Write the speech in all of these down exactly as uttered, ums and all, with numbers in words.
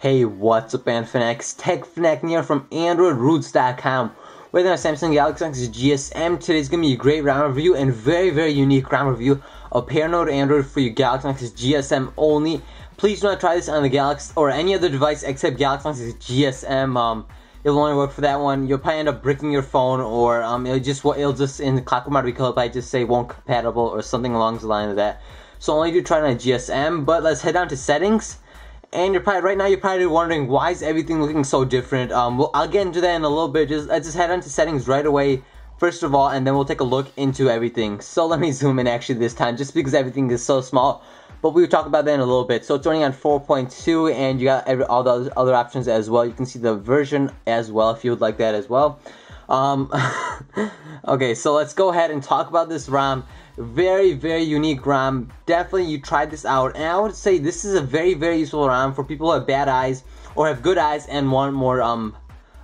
Hey, what's up, Anfinex? Tech Fanatic here from Android Roots dot com. With our Samsung Galaxy Nexus G S M, today's gonna be a great round review and very, very unique round review of Paranoid Android for your Galaxy Nexus G S M only. Please do not try this on the Galaxy or any other device except Galaxy Nexus G S M. Um, it'll only work for that one. You'll probably end up bricking your phone, or um, it'll just it'll just in the Kakumar we call it, I just say won't compatible or something along the line of that. So only do try it on a G S M. But let's head down to settings. And you're probably right now you're probably wondering why is everything looking so different. Um, well, I'll get into that in a little bit. Just I just head on to settings right away, first of all, and then we'll take a look into everything. So let me zoom in actually this time, just because everything is so small. But we'll talk about that in a little bit. So it's running on four point two, and you got every, all the other options as well. You can see the version as well if you would like that as well. Um, okay, so let's go ahead and talk about this ROM. Very, very unique ROM. Definitely you tried this out, and I would say this is a very, very useful ROM for people who have bad eyes or have good eyes and want more, um,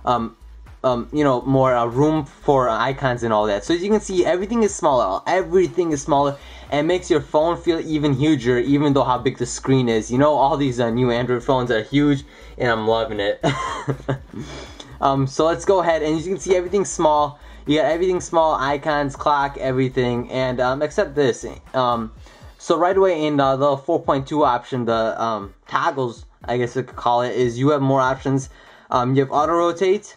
um, um, you know, more uh, room for uh, icons and all that. So as you can see, everything is smaller. Everything is smaller, and makes your phone feel even huger, even though how big the screen is. You know, all these uh, new Android phones are huge, and I'm loving it. Um, so let's go ahead, and as you can see, everything's small. You got everything small, icons, clock, everything, and um, except this. Um, so right away in uh, the four point two option, the um, toggles, I guess you could call it, is you have more options. Um, you have auto rotate,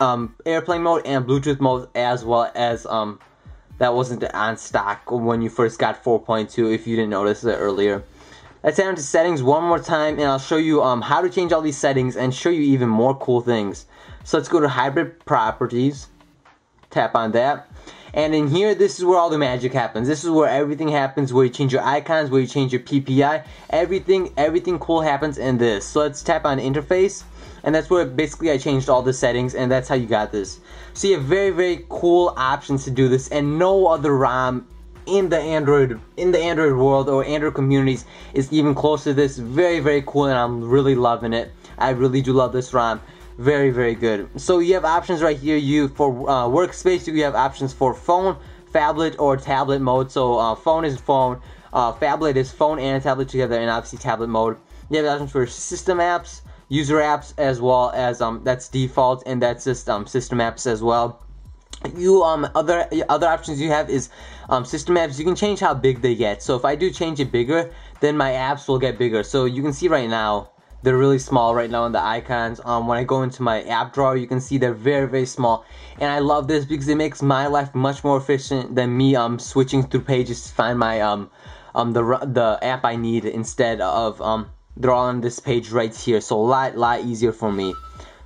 um, airplane mode, and Bluetooth mode, as well as um, that wasn't on stock when you first got four point two. If you didn't notice it earlier. Let's head on to settings one more time, and I'll show you um, how to change all these settings and show you even more cool things. So let's go to hybrid properties, tap on that, and in here this is where all the magic happens. This is where everything happens, where you change your icons, where you change your P P I, everything everything cool happens in this. So let's tap on interface, and that's where basically I changed all the settings, and that's how you got this. So you have very, very cool options to do this, and no other ROM in the Android in the Android world or Android communities is even close to this. Very, very cool, and I'm really loving it. I really do love this ROM. Very, very good. So you have options right here. You for uh, workspace, you have options for phone, phablet, or tablet mode. So uh, phone is phone, uh, phablet is phone and tablet together, and obviously tablet mode. You have options for system apps, user apps, as well as um that's default, and that's just um system apps as well. You um other other options you have is um system apps. You can change how big they get. So if I do change it bigger, then my apps will get bigger. So you can see right now they're really small right now in the icons. Um when I go into my app drawer, you can see they're very, very small, and I love this because it makes my life much more efficient than me um switching through pages to find my um um the the app I need, instead of um they're all on this page right here. So a lot lot easier for me.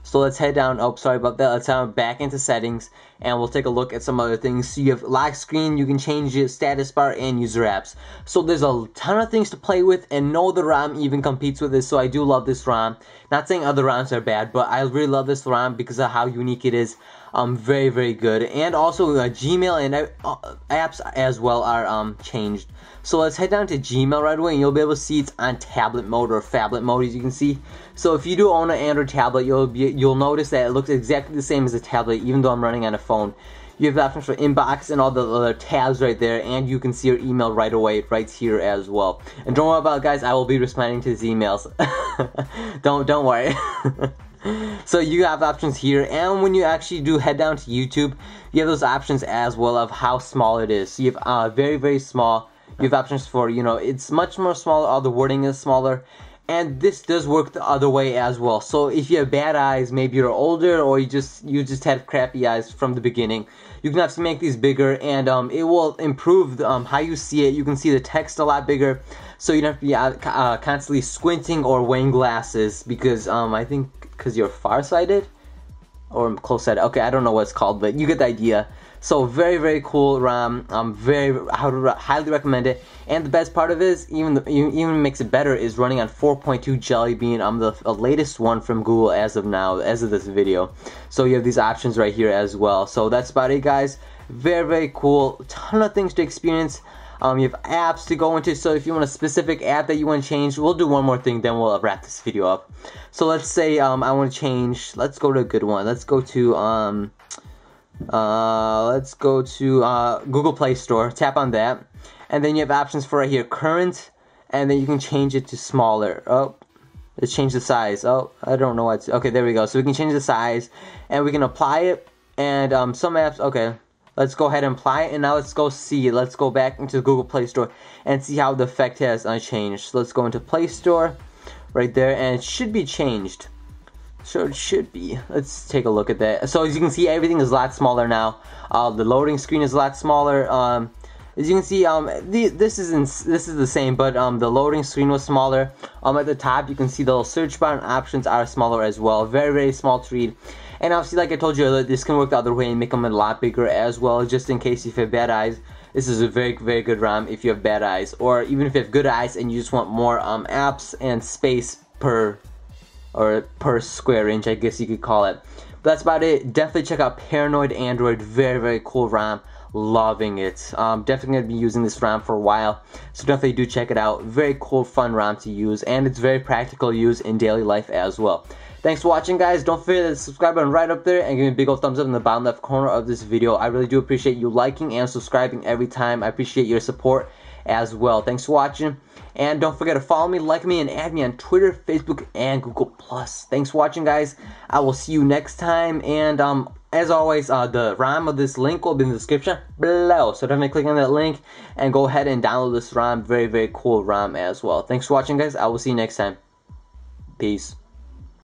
So let's head down, oh sorry about that, let's head down back into settings, and we'll take a look at some other things. So you have lock screen, you can change your status bar, and user apps. So there's a ton of things to play with, and no other ROM even competes with this, so I do love this ROM. Not saying other ROMs are bad, but I really love this ROM because of how unique it is. Um, very, very good. And also uh, Gmail and uh, apps as well are um, changed. So let's head down to Gmail right away, and you'll be able to see it's on tablet mode or phablet mode, as you can see. So if you do own an Android tablet, you'll be, you'll notice that it looks exactly the same as a tablet, even though I'm running on a phone. You have the options for inbox and all the other tabs right there, and you can see your email right away right here as well. And don't worry about it, guys, I will be responding to these emails. don't don't worry. So you have options here, and when you actually do head down to YouTube, you have those options as well of how small it is. So you have uh, very, very small. You have options for, you know, it's much more smaller, all the wording is smaller, and this does work the other way as well. So if you have bad eyes, maybe you're older, or you just you just have crappy eyes from the beginning, you can actually make these bigger, and um, it will improve the, um, how you see it. You can see the text a lot bigger, so you don't have to be uh, constantly squinting or wearing glasses, because um, I think because you're farsighted or close-sighted. Okay, I don't know what it's called, but you get the idea. So very, very cool ROM. I'm very highly recommend it. And the best part of it is, even the, even makes it better, is running on four point two Jelly Bean. I'm the, the latest one from Google as of now, as of this video. So you have these options right here as well. So that's about it, guys. Very, very cool. Ton of things to experience. Um, you have apps to go into, so if you want a specific app that you want to change, we'll do one more thing, then we'll wrap this video up. So let's say um, I want to change, let's go to a good one, let's go to, um, uh, let's go to uh, Google Play Store, tap on that, and then you have options for right here, current, and then you can change it to smaller, oh, Let's change the size. Oh, I don't know what's... Okay, there we go. So we can change the size, and we can apply it, and um, some apps... Okay, let's go ahead and apply it, and now let's go see. Let's go back into the Google Play Store and see how the effect has uh, changed. So let's go into Play Store right there, and it should be changed. So it should be. Let's take a look at that. So as you can see, everything is a lot smaller now. Uh, the loading screen is a lot smaller. Um, as you can see, um, the, this is in, this is the same, but um, the loading screen was smaller. Um, at the top, you can see the little search bar and options are smaller as well. Very, very small to read. And obviously, like I told you earlier, this can work the other way and make them a lot bigger as well, just in case if you have bad eyes. This is a very, very good ROM if you have bad eyes, or even if you have good eyes and you just want more um, apps and space per. Or per square inch, I guess you could call it. But that's about it. Definitely check out Paranoid Android. Very, very cool ROM. Loving it. Um, definitely going to be using this ROM for a while. So definitely do check it out. Very cool, fun ROM to use. And it's very practical to use in daily life as well. Thanks for watching, guys. Don't forget the subscribe button right up there. And give me a big old thumbs up in the bottom left corner of this video. I really do appreciate you liking and subscribing every time. I appreciate your support as well. Thanks for watching, and don't forget to follow me, like me, and add me on Twitter, Facebook, and Google plus. Thanks for watching, guys. I will see you next time, and um, as always, uh, the ROM of this link will be in the description below, so definitely click on that link and go ahead and download this ROM. Very, very cool ROM as well. Thanks for watching, guys. I will see you next time. Peace.